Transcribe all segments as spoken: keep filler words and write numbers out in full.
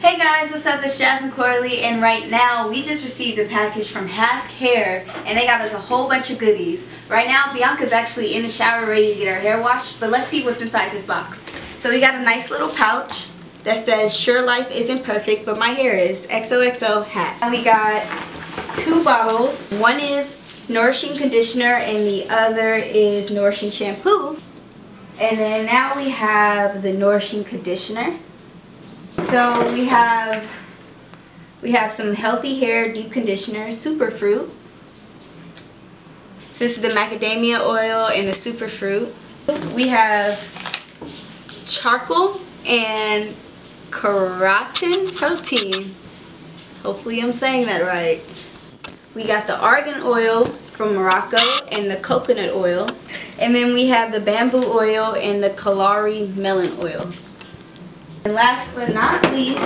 Hey guys, what's up? It's Jasmine Corley, and right now we just received a package from Hask Hair, and they got us a whole bunch of goodies. Right now, Bianca's actually in the shower ready to get her hair washed, but let's see what's inside this box. So we got a nice little pouch that says, "Sure life isn't perfect, but my hair is. X O X O Hask." And we got two bottles. One is nourishing conditioner, and the other is nourishing shampoo. And then now we have the nourishing conditioner. So we have we have some healthy hair deep conditioner, superfruit. So this is the macadamia oil and the superfruit. We have charcoal and keratin protein. Hopefully I'm saying that right. We got the argan oil from Morocco and the coconut oil. And then we have the bamboo oil and the kalari melon oil. And last but not least,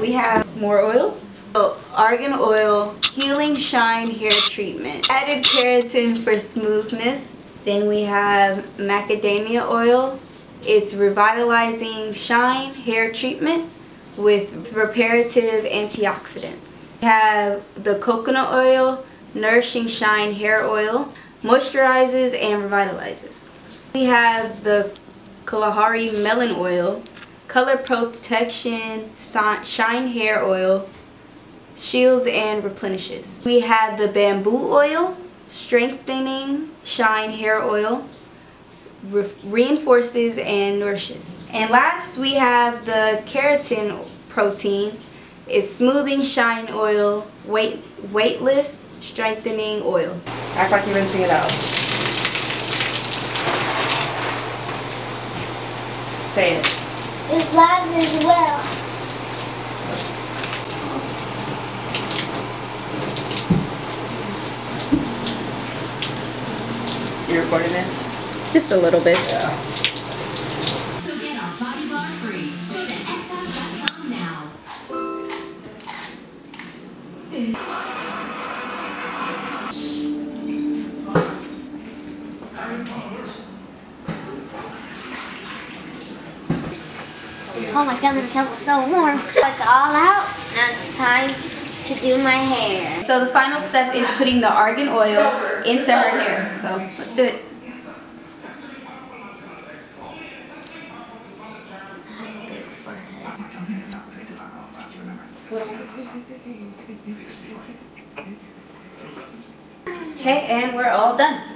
we have more oil. So argan oil, healing shine hair treatment. Added keratin for smoothness. Then we have macadamia oil. It's revitalizing shine hair treatment with reparative antioxidants. We have the coconut oil, nourishing shine hair oil. Moisturizes and revitalizes. We have the kalari melon oil. Color protection, shine hair oil, shields and replenishes. We have the bamboo oil, strengthening shine hair oil, re reinforces and nourishes. And last we have the keratin protein. It's smoothing shine oil, weight weightless strengthening oil. Act like you're rinsing it out. Say it. It's live as well. You recording it? Just a little bit. Yeah. So get our body bar free. Go to Exile dot com now. Oh, my skeleton feels so warm. It's all out. Now it's time to do my hair. So the final step is putting the argan oil into her hair. So let's do it. Okay, and we're all done.